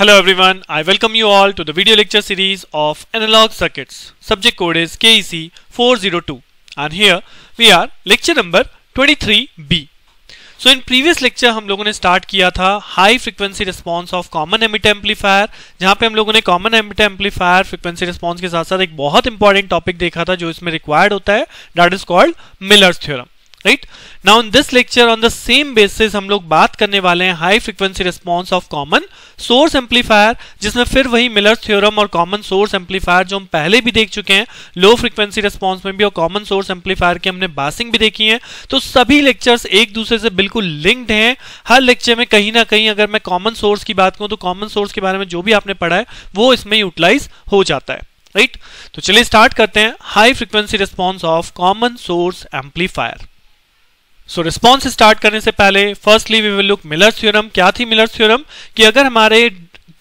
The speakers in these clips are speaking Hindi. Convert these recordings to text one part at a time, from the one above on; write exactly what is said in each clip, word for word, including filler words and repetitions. Hello everyone, I welcome you all to the video lecture series of Analog Circuits. Subject code is K E C four zero two and here we are lecture number twenty-three B. So in previous lecture हम लोगों ने start किया था high frequency response of common emitter amplifier, जहाँ पे हम लोगों ने common emitter amplifier frequency response के साथ साथ एक बहुत important topic देखा था जो इसमें required होता है, that is called Miller's theorem. Right? Now in this lecture on the same basis हम लोग बात करने वाले हैं high frequency response of common source amplifier, जिसमें फिर वही Miller's theorem और common source amplifier जो हम पहले भी देख चुके हैं, low frequency response में भी और common source amplifier के हमने बासिंग भी देखी हैं. तो सभी lectures एक दूसरे से बिल्कुल linked हैं. हर lecture में कहीं ना कहीं अगर मैं common source की बात करूँ तो common source के बारे में जो भी आपने पढ़ा है वो इसमें यूटिलाइज हो जाता है. राइट, तो चलिए स्टार्ट करते हैं high frequency response of common source amplifier. So response start करने से पहले firstly we will look Miller's theorem. क्या थी मिलर्स थ्योरम? कि अगर हमारे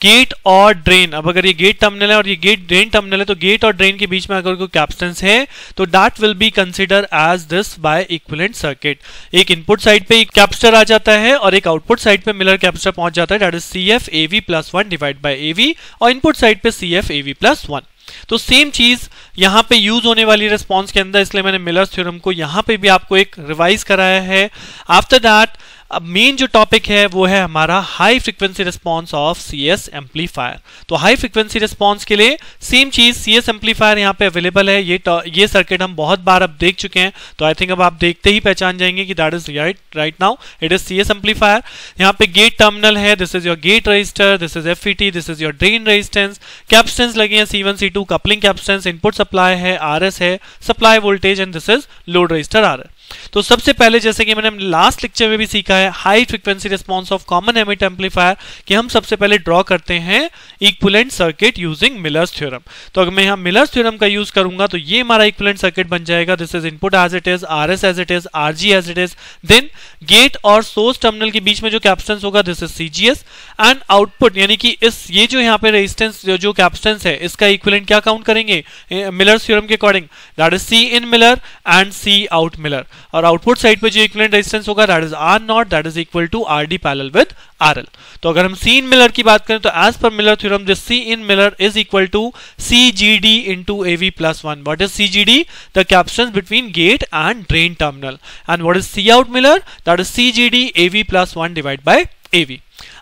गेट और ड्रेन, अब अगर ये गेट टर्मिनल है और ये गेट ड्रेन टर्मिनल है, तो गेट और ड्रेन के बीच में अगर कोई कैपेसिटेंस है तो that will be consider as this by equivalent circuit. एक इनपुट साइड पे एक कैपेसिटर आ जाता है और एक आउटपुट साइड पे मिलर कैपेसिटर पहुंच जाता है, that is C F A V plus one divide by A V, और इनपुट साइड पे C F A V plus one. तो सेम चीज यहां पे यूज होने वाली रिस्पॉन्स के अंदर, इसलिए मैंने मिलर्स थ्योरम को यहां पे भी आपको एक रिवाइज कराया है. आफ्टर दैट अब मेन जो टॉपिक है वो है हमारा high frequency response of CS amplifier. तो हाई फ्रीक्वेंसी रिस्पॉन्स के लिए सेम चीज सीएस एम्पलीफायर यहाँ पे अवेलेबल है. ये ये सर्किट हम बहुत बार अब देख चुके हैं, तो आई थिंक अब आप देखते ही पहचान जाएंगे कि that is right right now it is CS amplifier. यहाँ पे गेट टर्मिनल है, this is your gate resistor, this is FET, this is your drain resistance. Capacitance लगे हैं C one C two coupling capacitance, input supply है, आरएस है supply voltage, and this is load resistor RS. तो सबसे पहले जैसे कि मैंने लास्ट लेक्चर में भी सीखा है high frequency response of common emitter amplifier कि हम सबसे पहले ड्रॉ करते हैं equivalent circuit using Miller's theorem. तो अगर मैं यहाँ मिलर्स थ्योरम का यूज करूंगा तो ये हमारा इक्विवेलेंट सर्किट बन जाएगा. This is input as it is, R S as it is, R G as it is, then gate और सोर्स टर्मिनल के बीच में जो कैपेसिटेंस होगा this is C G S, and output यानी कि इस ये जो यहाँ पे रेजिस्टेंस जो कैपेसिटेंस है इसका इक्विवेलेंट क्या काउंट करेंगे मिलर्स थ्योरम के according, that is C in Miller and C out Miller. और आउटपुट साइड पे जो इक्विवेलेंट रेजिस्टेंस होगा that is R naught that is equal to R D parallel with R L. तो अगर हम सी इन मिलर की बात करें तो as per Miller theorem this C in Miller is equal to C G D into A V plus one. What is C G D? The capacitance between gate and drain terminal. And what is C out Miller? That is C G D A V plus one divide by A V.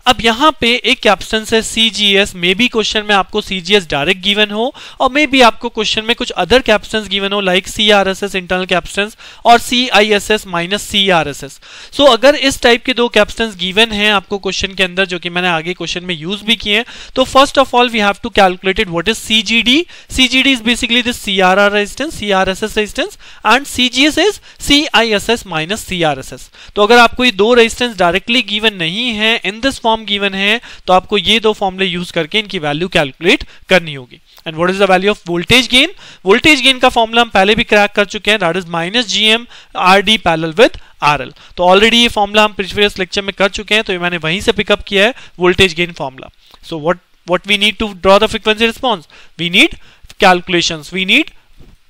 अब यहाँ पे एक कैपेसिटेंस है सीजीएस. मे बी क्वेश्चन में आपको सीजीएस डायरेक्ट गिवन हो और मे बी आपको क्वेश्चन में कुछ अदर कैपेसिटेंस गिवन हो लाइक सीआरएसएस इंटरनल कैपेसिटेंस और सीआईएसएस माइनस सीआरएसएस. सो अगर इस टाइप के दो कैपेसिटेंस गिवन हैं आपको क्वेश्चन के अंदर, जो कि मैंने आगे क्वेश्चन में यूज भी किए हैं, तो first of all we have to calculated what is CGD. CGD is basically this CRR resistance, CRSS resistance, and CGS is CISS minus CRSS. तो अगर आपको ये दो रेजिस्टेंस डायरेक्टली गिवन नहीं है, इन दिस फॉर्म गिवन है, तो आपको ये दो फॉर्मूले यूज करके इनकी वैल्यू कैलकुलेट करनी होगी. And what is the value of voltage gain? Voltage gain का फॉर्मूला हम पहले भी क्रैक कर चुके हैं, that is minus GM RD parallel with RL. तो ऑलरेडी ये फॉर्मूला हम प्रीवियस लेक्चर में कर चुके हैं, तो ये मैंने वहीं से पिकअप किया है voltage gain formula. So what what we need to draw the frequency response? We need calculations, we need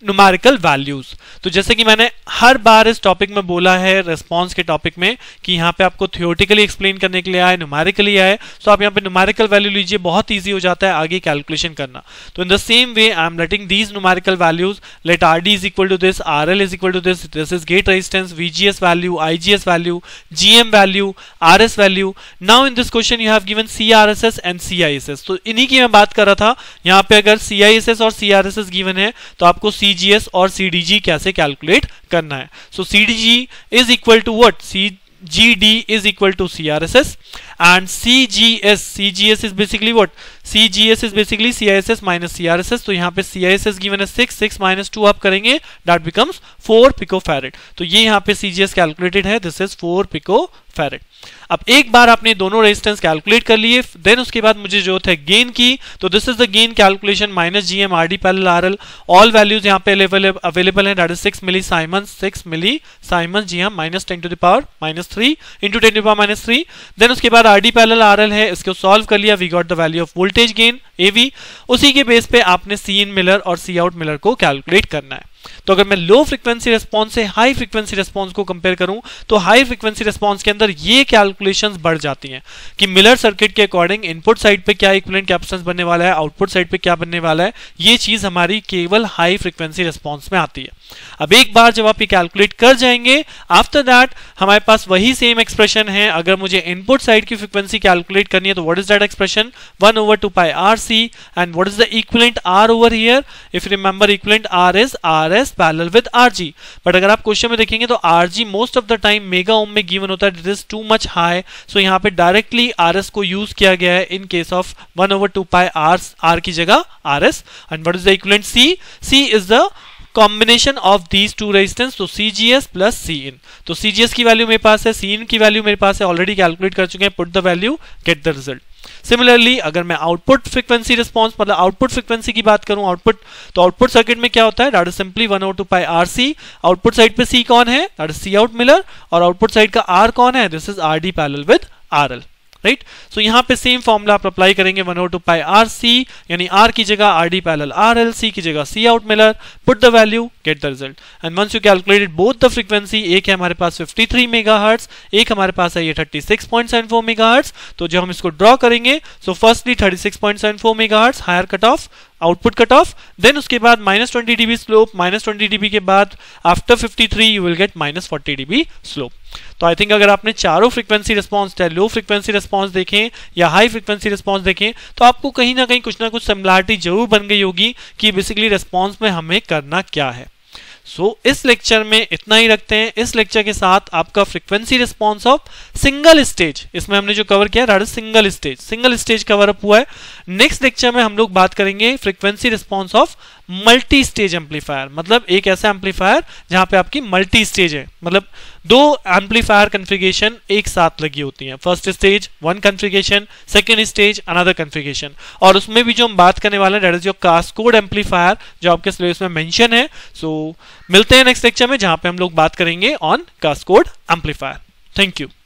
numerical values. तो जैसे कि मैंने हर बार इस टॉपिक में बोला है रिस्पॉन्स के टॉपिक में कि यहाँ पे आपको थियोरेटिकली एक्सप्लेन करने के लिए आए, न्यूमेरिकली आए, सो आप यहाँ पे न्यूमेरिकल वैल्यू लीजिए, बहुत इजी हो जाता है आगे कैलकुलेशन करना. तो in the same way I am letting these numerical values, let R D is equal to this, R L is equal to this, this is gate resistance, V G S value, I G S value, G M value, R S value. Now in this question you have given C R S S and C I S S. तो इन्हीं की मैं बात कर रहा था. यहाँ पे अगर सी आई एस एस और C R S S given है तो आपको C G S और C D G कैसे कैलकुलेट करना है. सो C D G is equal to what? C G D is equal to C R S S and C G S. C G S is basically what? C G S is basically C I S S minus C R S S. तो यहाँ पे C I S S given है six, six minus two आप करेंगे, that becomes four picofarad. तो ये यहाँ पे C G S calculated है, this is four picofarad. अब एक बार आपने दोनों रेजिस्टेंस कैलकुलेट कर लिए, देन उसके बाद मुझे जरूरत है गेन की. तो this is the gain calculation, minus GM RD parallel RL. All values यहाँ पे अवेलेबल हैं, that is six milli siemens, six milli siemens GM minus ten to the power minus three into ten to the power minus three. Then उसके बाद आरडी पैरेलल आरएल है, इसको सॉल्व कर लिया, we got the value of voltage gain AV. उसी के बेस पे आपने सी इन मिलर और सी आउट मिलर को कैलकुलेट करना है. तो अगर मैं लो फ्रीक्वेंसी रिस्पॉन्स से हाई फ्रीक्वेंसी रिस्पॉन्स को कंपेयर करूं तो हाई फ्रीक्वेंसी रिस्पॉन्स के अंदर ये कैलकुलेशंस बढ़ जाती हैं कि मिलर सर्किट के अकॉर्डिंग इनपुट साइड पे क्या इक्विवेलेंट कैपेसिटेंस बनने वाला है, आउटपुट साइड पे क्या बनने वाला है, ये चीज हमारी केवल हाई फ्रीक्वेंसी रिस्पॉन्स में आती है। अब एक बार जब आप ये कैलकुलेट कर जाएंगे, आफ्टर दैट हमारे पास वही सेम एक्सप्रेशन है। अगर मुझे इनपुट साइड की फ्रीक्वेंसी कैलकुलेट करनी है तो what is that expression, one over two pi R C, and what is the equivalent R over here, if remember equivalent R is R S parallel with RG. But अगर आप क्वेश्चन में देखेंगे तो RG most of the time mega ohm में गिवन होता है, it is too much high, so यहाँ पे डायरेक्टली आरएस को यूज किया गया है in case of one over two pi R, R की जगह RS. And what is the equivalent C, C is the combination of these two resistance, तो सीजीएस प्लस सी इन। तो सीजीएस की वैल्यू मेरे पास है, सी इन की वैल्यू मेरे पास है, ऑलरेडी कैलकुलेट कर चुके हैं, put the value get the result. Similarly अगर मैं आउटपुट फ्रीक्वेंसी रिस्पॉन्स मतलब आउटपुट फ्रीक्वेंसी की बात करूं, आउटपुट तो आउटपुट सर्किट में क्या होता है, that is simply one over two pi R C, output side पे सी कौन है, that is C out Miller, और आउटपुट साइड का आर कौन है, this is R D parallel with R L, right. So यहाँ पे सेम फॉर्मूला आप अप्लाई करेंगे, one over two pi R C यानी आर की जगह R D parallel R L, C की जगह C out Miller, put the value get the result. And once you calculated both the frequency, एक है हमारे पास फिफ्टी थ्री मेगाहर्ट्ज़, एक हमारे पास है ये thirty six point seven four megahertz. तो जब हम इसको ड्रॉ करेंगे so firstly thirty six point seven four megahertz higher cut off output cut off, then उसके बाद minus twenty dB slope, minus twenty dB के बाद after fifty three you will get minus forty dB slope. तो आई थिंक अगर आपने चारों फ्रीक्वेंसी रिस्पॉन्स, चाहे लो फ्रीक्वेंसी रिस्पॉन्स देखें या हाई फ्रीक्वेंसी रिस्पॉन्स देखें, तो आपको कहीं ना कहीं कुछ ना कुछ सिमिलरिटी जरूर बन गई होगी कि बेसिकली रिस्पॉन्स में हमें करना क्या है। सो so, इस लेक्चर में इतना ही रखते हैं। इस लेक्चर के साथ आपका frequency response of single stage, इसमें हमने जो कवर किया है single stage, single stage cover up हुआ है। नेक्स्ट लेक्चर में हम लोग बात करेंगे frequency response of multi stage amplifier, मतलब एक ऐसा एम्पलीफायर जहां पे आपकी मल्टी स्टेज है, मतलब दो एम्पलीफायर कॉन्फ़िगरेशन एक साथ लगी होती हैं, first stage one configuration, second stage another configuration. और उसमें भी जो हम बात करने वाले हैं that is your cascode amplifier, जो आपके सिलेबस में मेंशन है। सो so, मिलते हैं नेक्स्ट लेक्चर में जहां पे हम लोग बात करेंगे on cascode amplifier. Thank you.